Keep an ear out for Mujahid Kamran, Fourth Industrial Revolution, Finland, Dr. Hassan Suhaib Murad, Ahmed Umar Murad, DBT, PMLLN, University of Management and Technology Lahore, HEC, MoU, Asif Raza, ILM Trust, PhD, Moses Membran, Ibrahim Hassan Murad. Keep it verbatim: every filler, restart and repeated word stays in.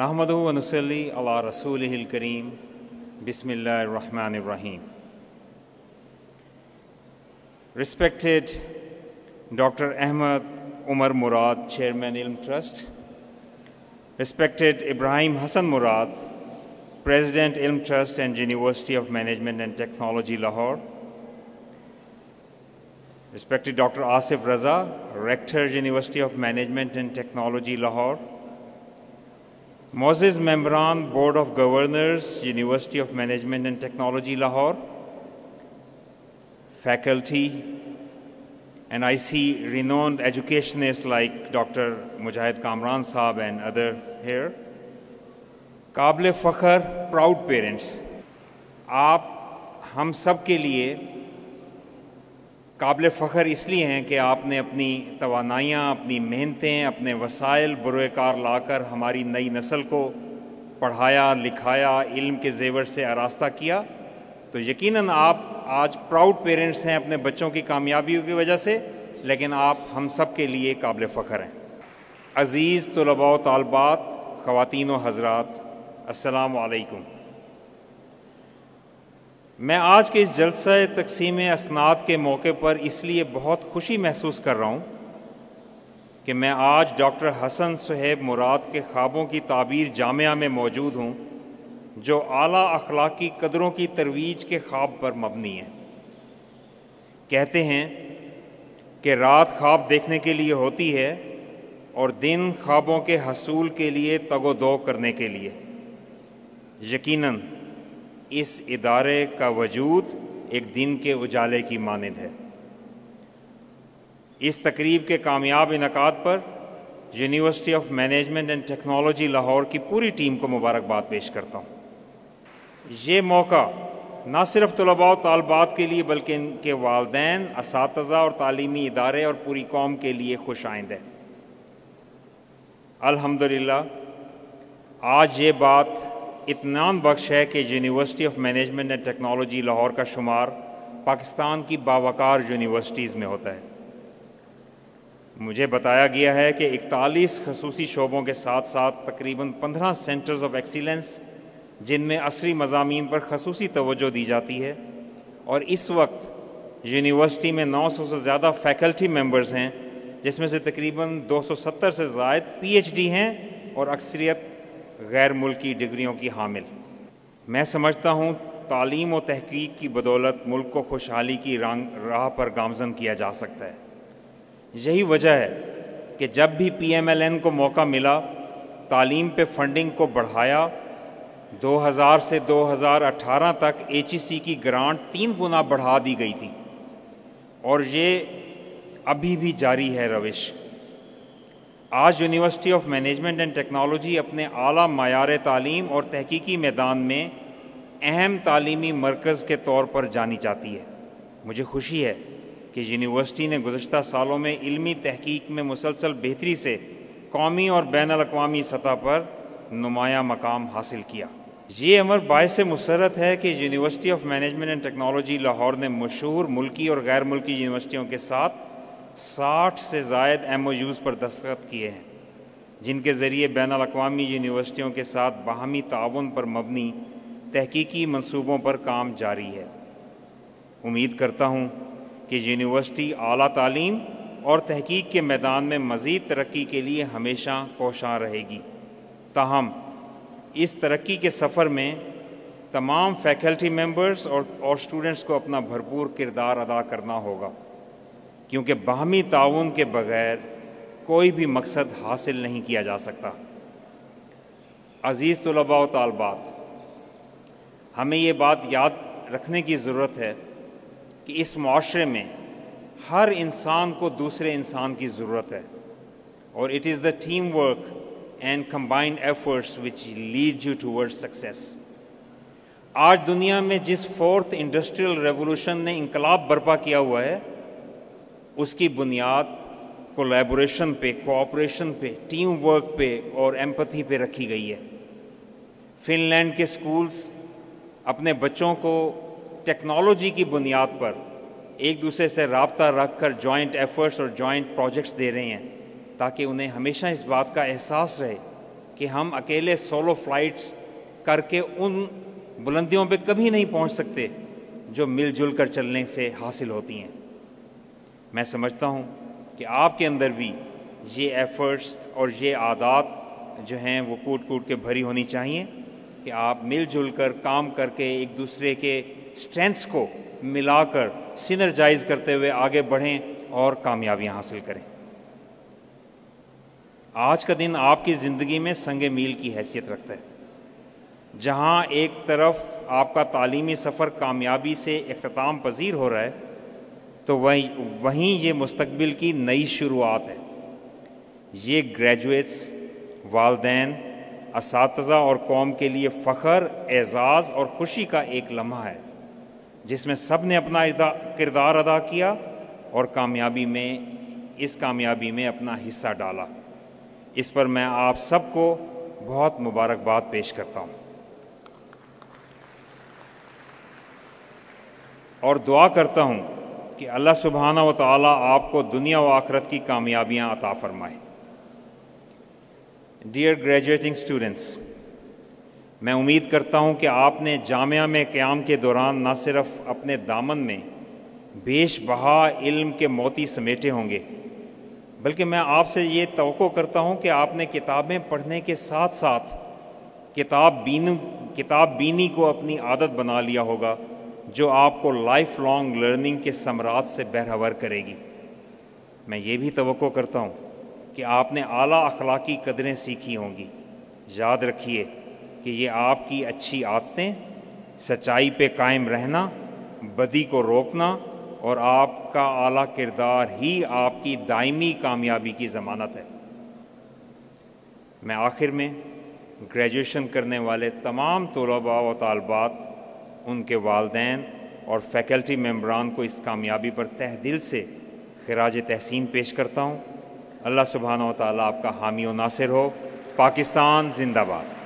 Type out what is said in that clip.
नहमदहु व नुसल्ली अला रसूलिहिल करीम। बिस्मिल्लाहिर्रहमानिर्रहीम। Respected Doctor Ahmed Umar Murad, Chairman I L M Trust. Respected Ibrahim Hassan Murad, President I L M Trust and University of Management and Technology Lahore. Respected Doctor Asif Raza, Rector, University of Management and Technology Lahore. Moses Membran, Board of Governors, University of Management and Technology Lahore. Faculty, and I see renowned educationists like Doctor Mujahid Kamran Saab and other here. काबिल फ़ख्र proud parents, आप हम सब के लिए काबिल फ़ख्र इसलिए हैं कि आपने अपनी तवानाइयाँ, अपनी मेहनतें, अपने वसाइल बरोएकार लाकर हमारी नई नस्ल को पढ़ाया, लिखाया, इल्म के जेवर से आरास्ता किया। तो यकीनन आप आज प्राउड पेरेंट्स हैं अपने बच्चों की कामयाबियों की वजह से, लेकिन आप हम सब के लिए काबिल फ़ख्र हैं। अज़ीज़ तलबा व तालबात, ख़वातीन व हज़रात, अस्सलाम वालेकुम। मैं आज के इस जलसा तकसीम असनाद के मौके पर इसलिए बहुत खुशी महसूस कर रहा हूँ कि मैं आज डॉक्टर हसन सुहैब मुराद के ख्वाबों की ताबीर जामिया में मौजूद हूँ, जो आला अखलाकी कदरों की तरवीज के ख्वाब पर मबनी है। कहते हैं कि रात ख्वाब देखने के लिए होती है और दिन ख्वाबों के हसूल के लिए तगोदो करने के लिए। यकीनन इस इदारे का वजूद एक दिन के उजाले की मानद है। इस तकरीब के कामयाब इनकाद पर university of management and technology Lahore की पूरी टीम को मुबारकबाद पेश करता हूँ। ये मौका ना सिर्फ तलबा और तालबात के लिए बल्कि इनके वालदैन, असातिज़ा और तालीमी इदारे और पूरी कौम के लिए खुशाइंद है। अल्हम्दुलिल्लाह आज ये बात इत्मीनान बख्श है कि university of management and technology Lahore का शुमार पाकिस्तान की बावकार यूनिवर्सिटीज़ में होता है। मुझे बताया गया है कि इकतालीस खसूसी शोबों के साथ साथ तकरीबन पंद्रह सेंटर्स ऑफ एक्सीलेंस, जिनमें असरी मज़ामीन पर खसूसी तवज्जो दी जाती है, और इस वक्त यूनिवर्सिटी में नौ सौ से ज़्यादा फैकल्टी मेम्बर्स हैं, जिसमें से तकरीबन दो सौ सत्तर से ज़ायद पी एच डी हैं और अक्सरियत गैर मुल्की डिग्रियों की हामिल। मैं समझता हूँ तालीम और तहकीक की बदौलत मुल्क को खुशहाली की राह पर गामजन किया जा सकता है। यही वजह है कि जब भी पी एम एल एन को मौका मिला, तालीम पे फंडिंग को बढ़ाया। दो हज़ार से दो हज़ार अठारह तक एच ई सी की ग्रांट तीन गुना बढ़ा दी गई थी और ये अभी भी जारी है रविश। आज university of management and technology अपने आला मायार तालीम और तहकीकी मैदान में अहम तालीमी मरकज़ के तौर पर जानी जाती है। मुझे खुशी है कि यूनिवर्सिटी ने गुज़श्ता सालों में इल्मी तहकीक में मुसलसल बेहतरी से कौमी और बैन-अल-अक़वामी सतह पर नुमाया मकाम हासिल किया। ये अमर बायस मुसरत है कि university of management and technology Lahore ने मशहूर मुल्की और गैर मुल्की यूनिवर्सिटियों के साथ साठ से ज़ायद एम ओ यूज़ पर दस्तखत किए हैं, जिनके ज़रिए बैन-अल-अक़वामी यूनिवर्सिटियों के साथ बाहमी ताउन पर मबनी तहकीकी मनसूबों पर काम जारी है। उम्मीद करता हूँ कि यूनिवर्सिटी आला तालीम और तहकीक के मैदान में मज़ीद तरक्की के लिए हमेशा कोशां रहेगी। ताहम इस तरक्की के सफ़र में तमाम फैकल्टी मेम्बर्स और, और स्टूडेंट्स को अपना भरपूर किरदार अदा करना होगा, क्योंकि बाहमी ताउन के बगैर कोई भी मकसद हासिल नहीं किया जा सकता। अज़ीज़ तलबा व तालबात, हमें ये बात याद रखने की ज़रूरत है कि इस माशरे में हर इंसान को दूसरे इंसान की ज़रूरत है और it is the team work and combined efforts which lead you towards success. आज दुनिया में जिस फोर्थ इंडस्ट्रियल रेवोल्यूशन ने इंकलाब बर्पा किया हुआ है, उसकी बुनियाद कोलैबोरेशन पे, कोऑपरेशन पे, टीम वर्क पे और एम्पथी पे रखी गई है। फिनलैंड के स्कूल्स अपने बच्चों को टेक्नोलॉजी की बुनियाद पर एक दूसरे से राबता रख कर जॉइंट एफर्ट्स और जॉइंट प्रोजेक्ट्स दे रहे हैं, ताकि उन्हें हमेशा इस बात का एहसास रहे कि हम अकेले सोलो फ्लाइट्स करके उन बुलंदियों पे कभी नहीं पहुंच सकते जो मिलजुल कर चलने से हासिल होती हैं। मैं समझता हूं कि आपके अंदर भी ये एफर्ट्स और ये आदत जो हैं वो कूट कूट के भरी होनी चाहिए कि आप मिलजुल कर काम करके एक दूसरे के स्ट्रेंथ्स को मिलाकर सिनर्जाइज करते हुए आगे बढ़ें और कामयाबियां हासिल करें। आज का दिन आपकी ज़िंदगी में संगे मील की हैसियत रखता है। जहां एक तरफ आपका तालीमी सफ़र कामयाबी से इख्तिताम पजीर हो रहा है, तो वहीं वहीं ये मुस्तकबिल की नई शुरुआत है। ये ग्रेजुएट्स वालदैन, असातिज़ा और कौम के लिए फ़खर, एज़ाज़ और ख़ुशी का एक लम्हा है जिसमें सब ने अपना किरदार अदा किया और कामयाबी में इस कामयाबी में अपना हिस्सा डाला। इस पर मैं आप सबको बहुत मुबारकबाद पेश करता हूँ और दुआ करता हूँ कि अल्लाह सुब्हाना व तआला आपको दुनिया व आखरत की कामयाबियाँ अता फरमाए। डियर ग्रेजुएटिंग स्टूडेंट्स, मैं उम्मीद करता हूँ कि आपने जामिया में क़याम के दौरान न सिर्फ अपने दामन में बेशबहा इल्म के मोती समेटे होंगे, बल्कि मैं आपसे ये तवक्को करता हूँ कि आपने किताबें पढ़ने के साथ साथ किताब बीनी किताब बीनी को अपनी आदत बना लिया होगा जो आपको लाइफ लॉन्ग लर्निंग के समरात से बहरावर करेगी। मैं ये भी तवक्को करता हूँ कि आपने आला अखलाकी कदरें सीखी होंगी। याद रखिए कि ये आपकी अच्छी आदतें, सच्चाई पे कायम रहना, बदी को रोकना और आपका आला किरदार ही आपकी दायमी कामयाबी की ज़मानत है। मैं आखिर में ग्रेजुएशन करने वाले तमाम तलबा व तालबात, उनके वालदैन और फैकल्टी मेम्बरान को इस कामयाबी पर तह दिल से खिराज तहसीन पेश करता हूँ। अल्लाह सुब्हानहू व तआला आपका हामी व नासिर हो। पाकिस्तान जिंदाबाद।